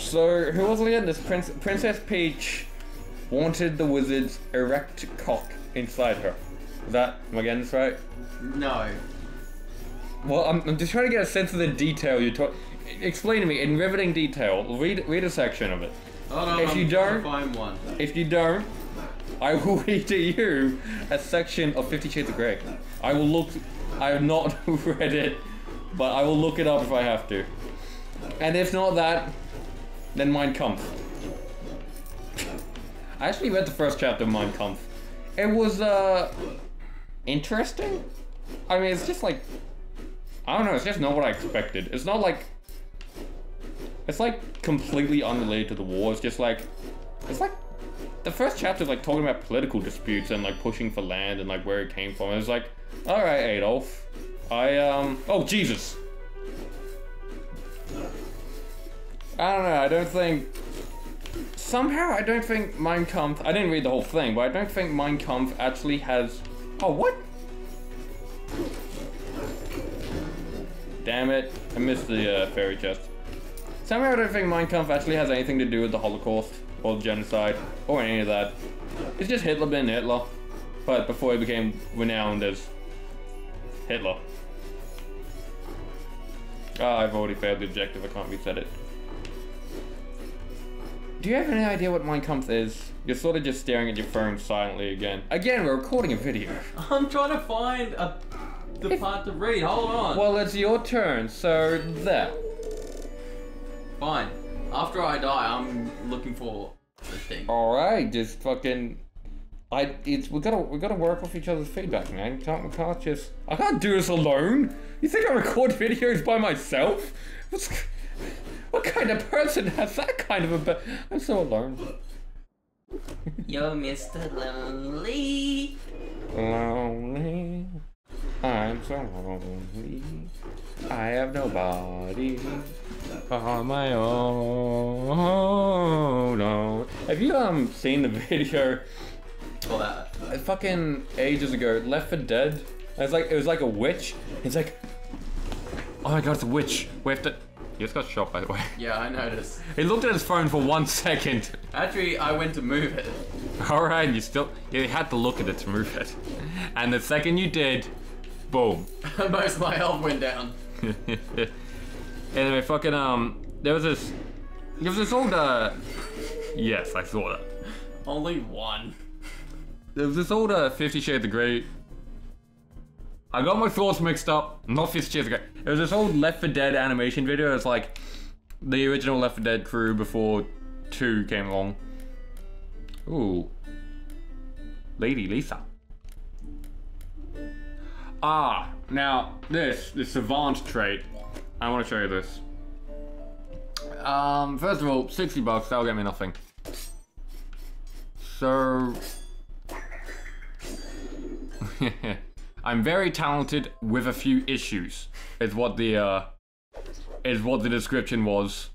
So, who was it again? This Princess Peach wanted the wizard's erect cock inside her. Is that, am I getting this right? No. Well, I'm just trying to get a sense of the detail you talk. Explain to me in riveting detail. Read a section of it. Oh, no, if you don't, I will read to you a section of 50 Shades of Grey. I will look. I have not read it, but I will look it up if I have to. And if not that, then Mein Kampf. I actually read the first chapter of Mein Kampf. It was interesting. I mean, it's just like, I don't know. It's just not what I expected. It's not like. It's like completely unrelated to the war. It's just like, it's like the first chapter is like talking about political disputes and like pushing for land and like where it came from. It's like, all right, Adolf, oh Jesus. I don't know. I don't think. Somehow, I don't think Mein Kampf. I didn't read the whole thing, but I don't think Mein Kampf actually has. Oh what? Damn it! I missed the fairy chest. Somehow I don't think Mein Kampf actually has anything to do with the Holocaust or genocide or any of that. It's just Hitler being Hitler. But before he became renowned as Hitler. Ah, I've already failed the objective, I can't reset it. Do you have any idea what Mein Kampf is? You're sort of just staring at your phone silently again. Again, we're recording a video. I'm trying to find the part to read, hold on. Well, it's your turn, so there. Fine. After I die, I'm looking for the thing. All right, just fucking. We gotta work off each other's feedback, man. I can't do this alone. You think I record videos by myself? What kind of person has that kind of a? I'm so alone. You're Mr. Lonely. Lonely. I'm so lonely. I have nobody. On my own. Oh, no. Have you seen the video? Fucking ages ago, Left 4 Dead. It was like a witch. It's like, oh my god, it's a witch. We have to. You just got shot, by the way. Yeah, I noticed. He looked at his phone for 1 second. Actually, I went to move it. All right, you had to look at it to move it, and the second you did, boom. Most of my health went down. Anyway, fucking there was this old yes, I saw that. Only one. There was this old 50 Shades of Grey. I got my thoughts mixed up. Not 50 Shades of Grey. There was this old Left 4 Dead animation video. It's like the original Left 4 Dead crew before 2 came along. Ooh, Lady Lisa. Ah, now the savant trait. I want to show you this. First of all, 60 bucks, that'll get me nothing. So... I'm very talented with a few issues, is what the description was.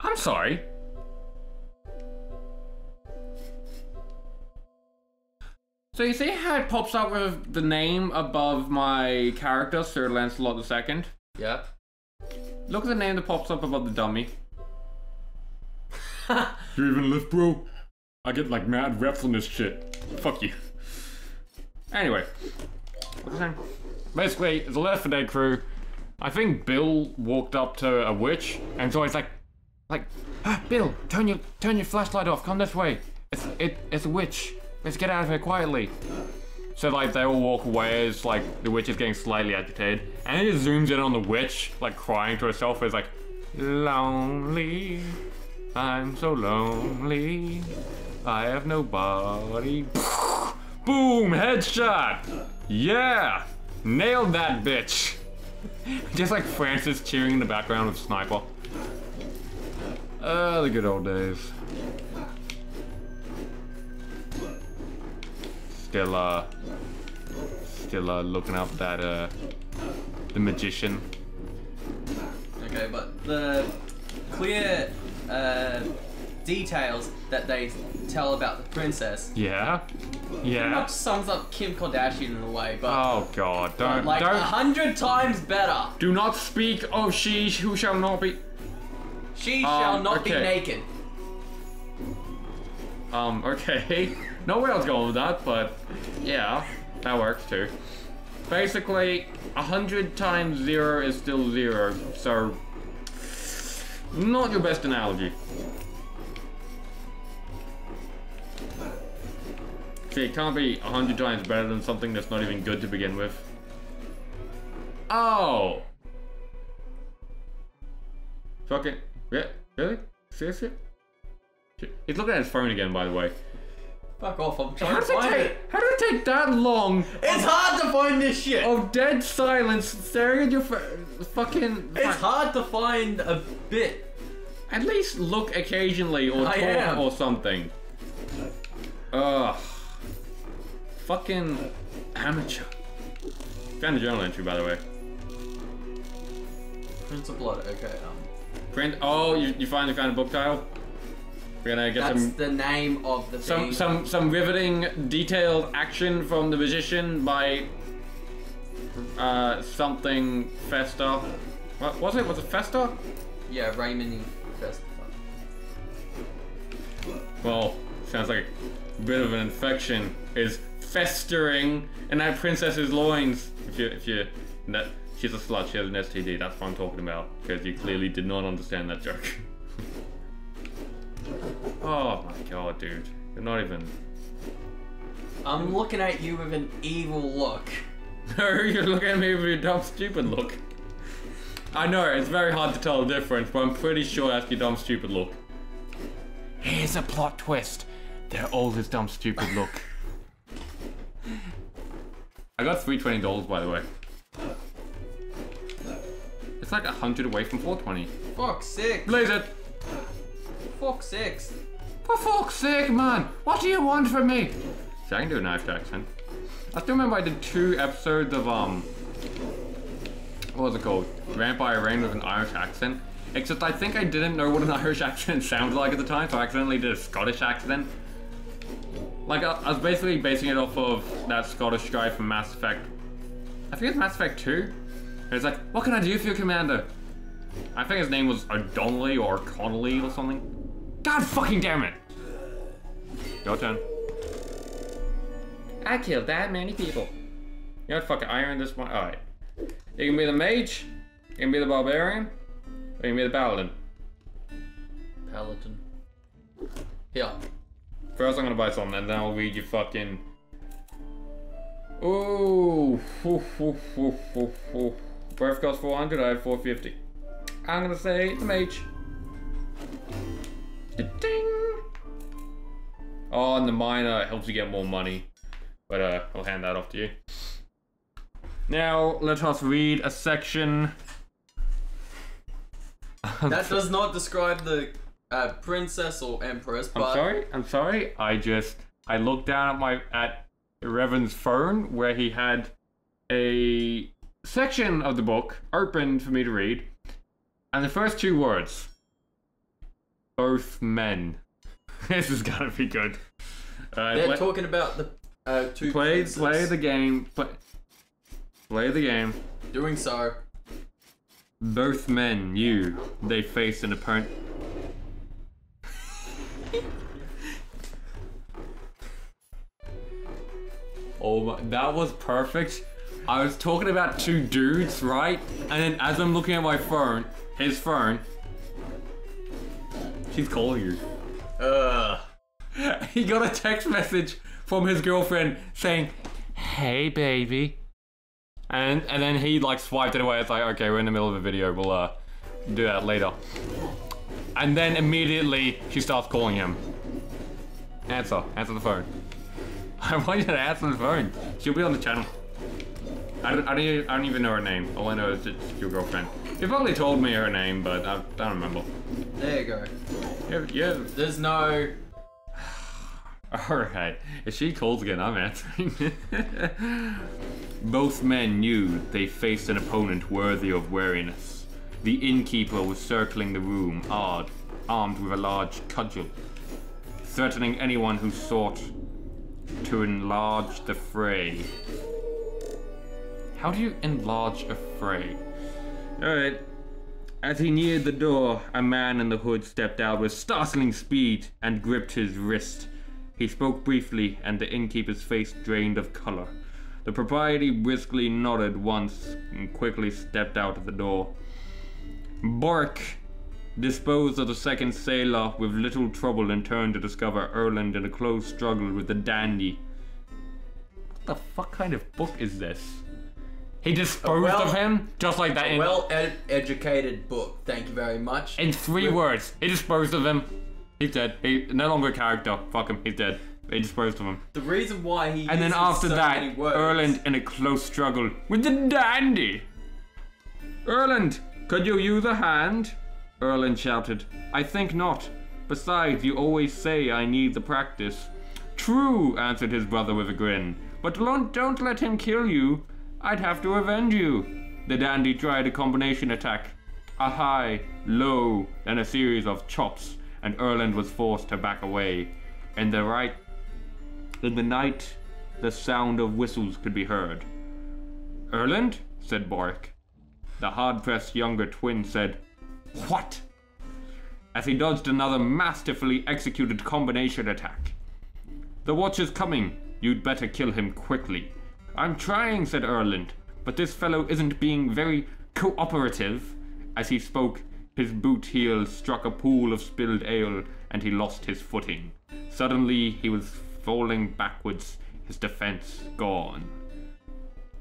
I'm sorry. So you see how it pops up with the name above my character, Sir Lancelot II? Yeah. Look at the name that pops up above the dummy. You even live, bro? I get like mad reps on this shit. Fuck you. Anyway. What's his name? Basically, it's a Left 4 Dead crew. I think Bill walked up to a witch, and so he's like, ah, Bill, turn your flashlight off, come this way. It's a witch. Let's get out of here quietly. So like they all walk away as like the witch is getting slightly agitated, and it just zooms in on the witch like crying to herself. It's like, lonely, I'm so lonely, I have nobody. Boom, headshot. Yeah, nailed that bitch. Just like Francis cheering in the background with sniper. Oh, the good old days. Still looking up that the magician. Okay, but the clear details that they tell about the princess. Yeah. Yeah. It much sums up Kim Kardashian in a way, but. Oh God! Don't. Like 100 times better. Do not speak of she who shall not be. She shall not be naked. Okay. No way I was going with that, but yeah, that works too. Basically, 100 times 0 is still 0, so not your best analogy. See, it can't be 100 times better than something that's not even good to begin with. Oh! Fucking, yeah, really? Seriously? He's looking at his phone again, by the way. Fuck off, I'm trying to find it. How did it take that long? It's hard to find this shit! Of dead silence staring at your fucking... It's hard to find a bit. At least look occasionally or talk or something. Ugh. Fucking amateur. Found a journal entry, by the way. Prince of Blood, okay. Oh, you finally found a book title? We're gonna get the name of the thing. Some riveting, detailed action from the magician by something Festa. What was it? Was it Festa? Yeah, Raymond Festa. Well, sounds like a bit of an infection is festering in that princess's loins. She's a slut. She has an STD. That's what I'm talking about. Because you clearly did not understand that joke. Oh my God, dude. You're not even... I'm looking at you with an evil look. No, you're looking at me with your dumb, stupid look. I know, it's very hard to tell the difference, but I'm pretty sure that's your dumb, stupid look. Here's a plot twist. They're all his dumb, stupid look. I got $320, by the way. It's like 100 away from 420. Fuck's sake. Blaze it. Fuck's sake. For fuck's sake, man! What do you want from me? See, I can do a knife accent. I still remember I did 2 episodes of, what was it called? Rampire Reign with an Irish accent. Except I think I didn't know what an Irish accent sounded like at the time, so I accidentally did a Scottish accent. Like, I was basically basing it off of that Scottish guy from Mass Effect. I think it's Mass Effect 2. And it's like, what can I do for you, Commander? I think his name was O'Donnelly or Connolly or something. God fucking damn it! Your turn. I killed that many people. You gotta fucking iron this one. Alright. You can be the mage, you can be the barbarian, or you can be the paladin. Paladin. Yeah. First I'm gonna buy something and then I'll read you fucking... Ooh. Birth cost 400, I have 450. I'm gonna say the mage. Ding! Oh, and the miner helps you get more money. But I'll hand that off to you. Now, let us read a section. That does not describe the princess or empress, but... I'm sorry. I looked down at Revan's phone where he had a section of the book open for me to read. And the first 2 words... Both men. This is gonna be good. They're talking about the 2 princes. Play the game. Play the game. Doing so. Both men knew they faced an opponent. Oh my! That was perfect. I was talking about 2 dudes, right? And then as I'm looking at my phone, his phone. She's calling you. He got a text message from his girlfriend saying, "Hey, baby," and then he like swiped it away. It's like, okay, we're in the middle of a video. We'll do that later. And then immediately she starts calling him. Answer the phone. I want you to answer the phone. She'll be on the channel. I don't even know her name. All I know is it's your girlfriend. You probably told me her name, but I don't remember. There you go. Yeah. There's no... Alright. If she calls again, I'm answering. Both men knew they faced an opponent worthy of wariness. The innkeeper was circling the room, armed with a large cudgel, threatening anyone who sought to enlarge the fray. How do you enlarge a fray? Alright. As he neared the door, a man in the hood stepped out with startling speed and gripped his wrist. He spoke briefly, and the innkeeper's face drained of color. The proprietor briskly nodded once and quickly stepped out of the door. Bork disposed of the second sailor with little trouble and turned to discover Erland in a close struggle with the dandy. What the fuck kind of book is this? He disposed of him, just like that. Well-educated book, thank you very much. In three words, he disposed of him. He's dead. He's no longer a character. Fuck him. He's dead. They disposed of him. The reason why he. And then after that, Erland in a close struggle with the dandy. Erland, could you use a hand? Erland shouted. I think not. Besides, you always say I need the practice. True, answered his brother with a grin. But don't let him kill you. I'd have to avenge you. The dandy tried a combination attack, a high, low, and a series of chops. And Erland was forced to back away. In the night, the sound of whistles could be heard. Erland? Said Bork. The hard-pressed younger twin said, What? As he dodged another masterfully executed combination attack. The watch is coming. You'd better kill him quickly. I'm trying, said Erland, but this fellow isn't being very cooperative. As he spoke, his boot heel struck a pool of spilled ale, and he lost his footing. Suddenly, he was falling backwards, his defense gone.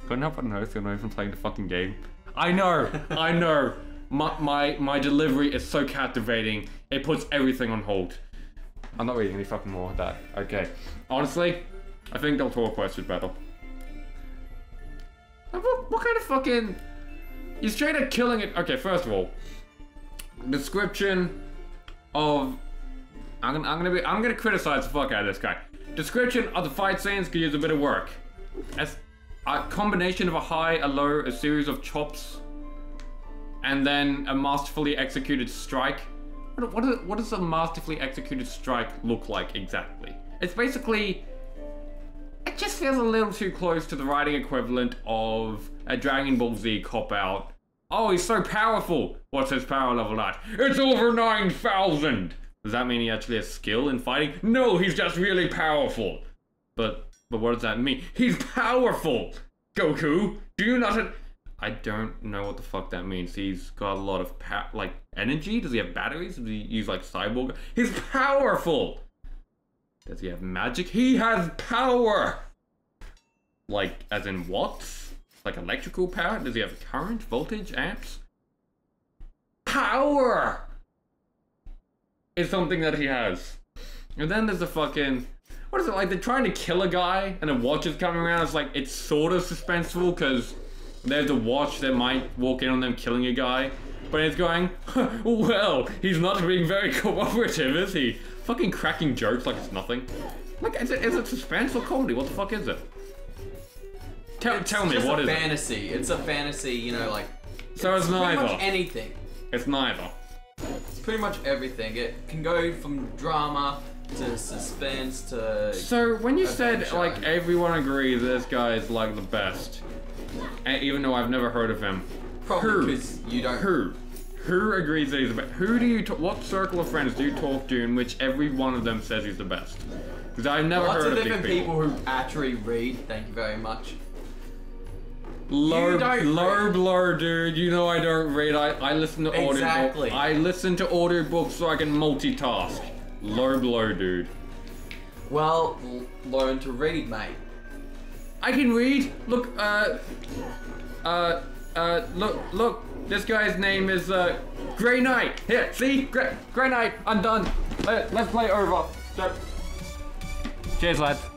Couldn't help but notice you're not even playing the fucking game. I know! I know! My delivery is so captivating, it puts everything on hold. I'm not reading any fucking more of that. Okay. Honestly, I think Del Toro Quest is better. What kind of fucking... You're straight up killing it... Okay, first of all, description of... I'm gonna criticize the fuck out of this guy. Description of the fight scenes could use a bit of work. As a combination of a high, a low, a series of chops, and then a masterfully executed strike. What does a masterfully executed strike look like exactly? It's basically... It just feels a little too close to the writing equivalent of a Dragon Ball Z cop-out. Oh, he's so powerful! What's his power level at? It's over 9,000! Does that mean he actually has skill in fighting? No, he's just really powerful! But what does that mean? He's powerful! Goku, do you not... I don't know what the fuck that means. He's got a lot of, energy? Does he have batteries? Does he use, cyborg? He's powerful! Does he have magic? He has power! Like, as in watts? Like electrical power? Does he have current, voltage, amps? Power is something that he has. And then there's the fucking... What is it like? They're trying to kill a guy and a watch is coming around. It's like, it's sort of suspenseful because there's a watch that might walk in on them killing a guy. But it's going, well, he's not being very cooperative, is he? Fucking cracking jokes like it's nothing. Like, is it suspense or comedy? What the fuck is it? Tell me, what is it? It's a fantasy. It's a fantasy, you know, like... So it's neither. Pretty much anything. It's neither. It's pretty much everything. It can go from drama to suspense to... So, when you said, like, everyone agrees this guy is, like, the best, and even though I've never heard of him... Probably because you don't... Who agrees that he's the best? Who do you... What circle of friends do you talk to in which every one of them says he's the best? Because I've never heard of these people. Lots of different people who actually read, thank you very much. Low blow, dude. You know I don't read. I listen to audiobooks. Exactly. I listen to audiobooks so I can multitask. Low blow, dude. Well, learn to read, mate. I can read. Look, look. This guy's name is Grey Knight. Here, see, Grey Knight. I'm done. Let's play over. So, cheers, lads.